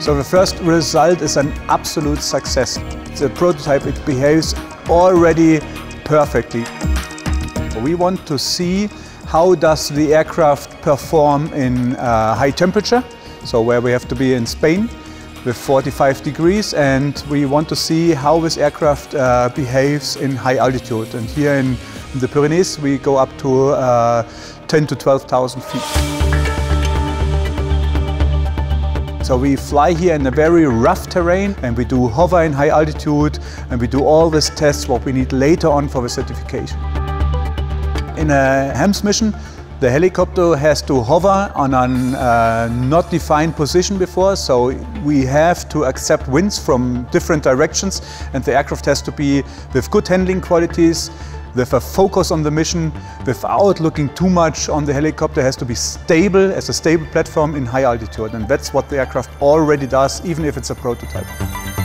So the first result is an absolute success. The prototype, it behaves already perfectly. We want to see how does the aircraft perform in high temperature, so where we have to be in Spain with 45 degrees, and we want to see how this aircraft behaves in high altitude. And here in the Pyrenees we go up to 10 to 12,000 feet. So we fly here in a very rough terrain and we do hover in high altitude and we do all these tests what we need later on for the certification. In a HEMS mission, the helicopter has to hover on a not defined position before, so we have to accept winds from different directions, and the aircraft has to be with good handling qualities, with a focus on the mission, without looking too much on the helicopter. It has to be stable, as a stable platform in high altitude, and that's what the aircraft already does, even if it's a prototype.